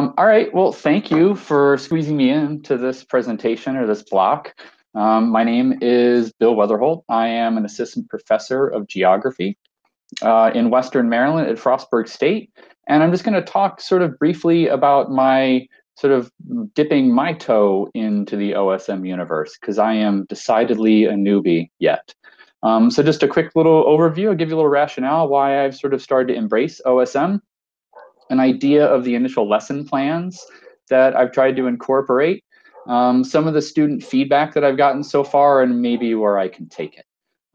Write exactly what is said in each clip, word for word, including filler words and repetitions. Um, all right, well, thank you for squeezing me into this presentation or this block. Um, my name is Bill Wetherholt. I am an assistant professor of geography uh, in Western Maryland at Frostburg State. And I'm just gonna talk sort of briefly about my sort of dipping my toe into the O S M universe, because I am decidedly a newbie yet. Um, so just a quick little overview, I'll give you a little rationale why I've sort of started to embrace O S M, an idea of the initial lesson plans that I've tried to incorporate, um, some of the student feedback that I've gotten so far, and maybe where I can take it.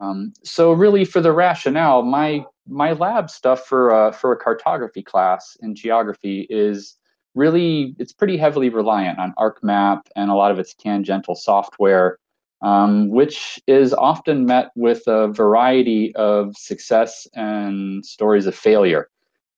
Um, so really for the rationale, my my lab stuff for, uh, for a cartography class in geography is really, it's pretty heavily reliant on ArcMap and a lot of its tangential software, um, which is often met with a variety of success and stories of failure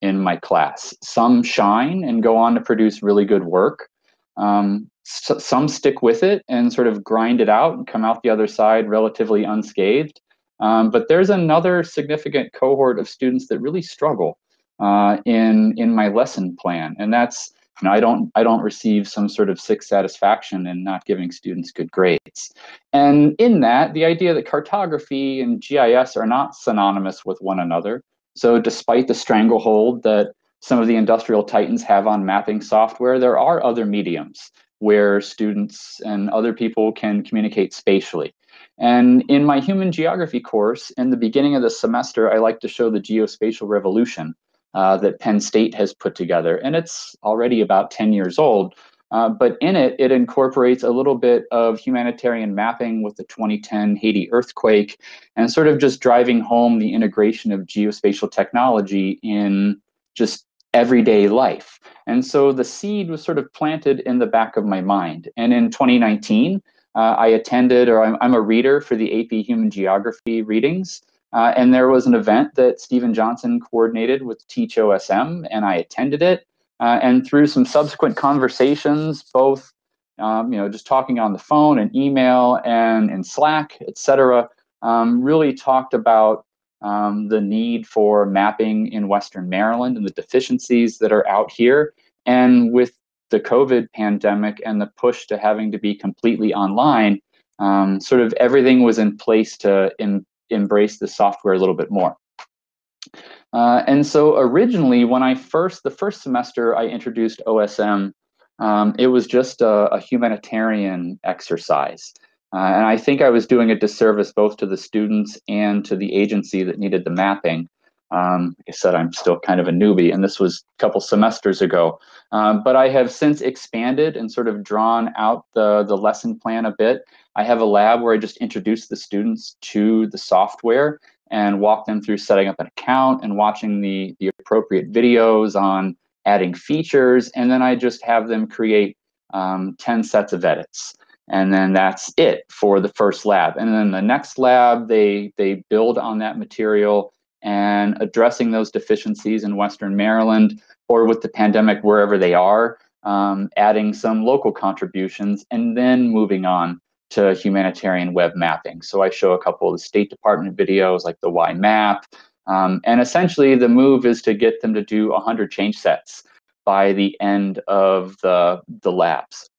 in my class. Some shine and go on to produce really good work. Um, so some stick with it and sort of grind it out and come out the other side relatively unscathed. Um, but there's another significant cohort of students that really struggle uh, in in my lesson plan, and that's, you know, I don't I don't receive some sort of sick satisfaction in not giving students good grades. And in that, the idea that cartography and G I S are not synonymous with one another. So despite the stranglehold that some of the industrial titans have on mapping software, there are other mediums where students and other people can communicate spatially. And in my human geography course, in the beginning of the semester, I like to show the geospatial revolution uh, that Penn State has put together. And it's already about ten years old, uh, but in it, it incorporates a little bit of humanitarian mapping with the twenty ten Haiti earthquake, and sort of just driving home the integration of geospatial technology in just everyday life. And so the seed was sort of planted in the back of my mind. And in twenty nineteen, uh, I attended, or I'm, I'm a reader for the A P Human Geography readings. Uh, and there was an event that Steven Johnson coordinated with Teach O S M, and I attended it. Uh, and through some subsequent conversations, both, um, you know, just talking on the phone and email and in Slack, et cetera, um, really talked about Um, the need for mapping in Western Maryland and the deficiencies that are out here. And with the COVID pandemic and the push to having to be completely online, um, sort of everything was in place to em embrace the software a little bit more. Uh, and so originally, when I first, the first semester I introduced O S M, um, it was just a, a humanitarian exercise. Uh, and I think I was doing a disservice both to the students and to the agency that needed the mapping. Um, like I said, I'm still kind of a newbie, and this was a couple semesters ago. Um, but I have since expanded and sort of drawn out the, the lesson plan a bit. I have a lab where I just introduce the students to the software and walk them through setting up an account and watching the, the appropriate videos on adding features. And then I just have them create um, ten sets of edits. And then that's it for the first lab. And then the next lab, they, they build on that material and addressing those deficiencies in Western Maryland or with the pandemic wherever they are, um, adding some local contributions and then moving on to humanitarian web mapping. So I show a couple of the State Department videos like the Y Map. Um, and essentially the move is to get them to do one hundred change sets by the end of the, the labs.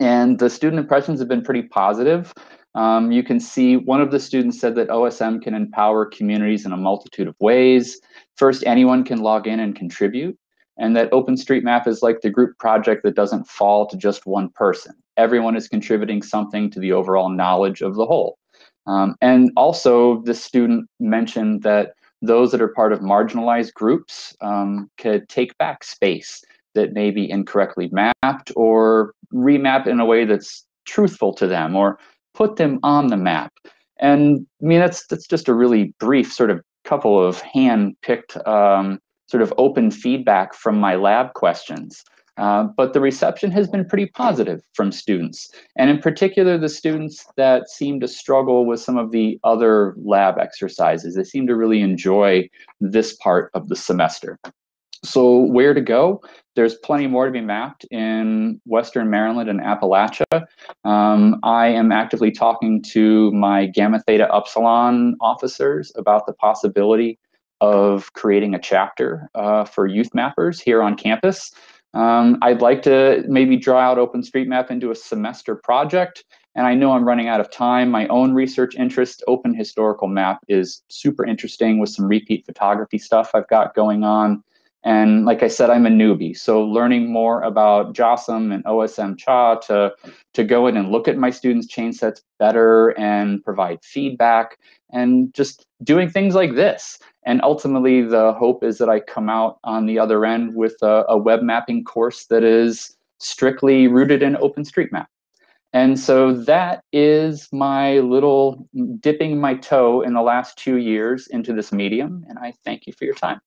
And the student impressions have been pretty positive. Um, you can see one of the students said that O S M can empower communities in a multitude of ways. First, anyone can log in and contribute, and that OpenStreetMap is like the group project that doesn't fall to just one person. Everyone is contributing something to the overall knowledge of the whole. Um, and also, the student mentioned that those that are part of marginalized groups um, could take back space that may be incorrectly mapped or remap in a way that's truthful to them or put them on the map. And I mean, that's, that's just a really brief sort of couple of hand-picked um, sort of open feedback from my lab questions. Uh, but the reception has been pretty positive from students. And in particular, the students that seem to struggle with some of the other lab exercises, they seem to really enjoy this part of the semester. So where to go? There's plenty more to be mapped in Western Maryland and Appalachia. Um, I am actively talking to my Gamma Theta Upsilon officers about the possibility of creating a chapter uh, for youth mappers here on campus. Um, I'd like to maybe draw out OpenStreetMap into a semester project, and I know I'm running out of time. My own research interest, Open Historical Map, is super interesting with some repeat photography stuff I've got going on. And like I said, I'm a newbie, so learning more about J O S M and O S M Cha to, to go in and look at my students' chain sets better and provide feedback and just doing things like this. And ultimately, the hope is that I come out on the other end with a, a web mapping course that is strictly rooted in OpenStreetMap. And so that is my little dipping my toe in the last two years into this medium, and I thank you for your time.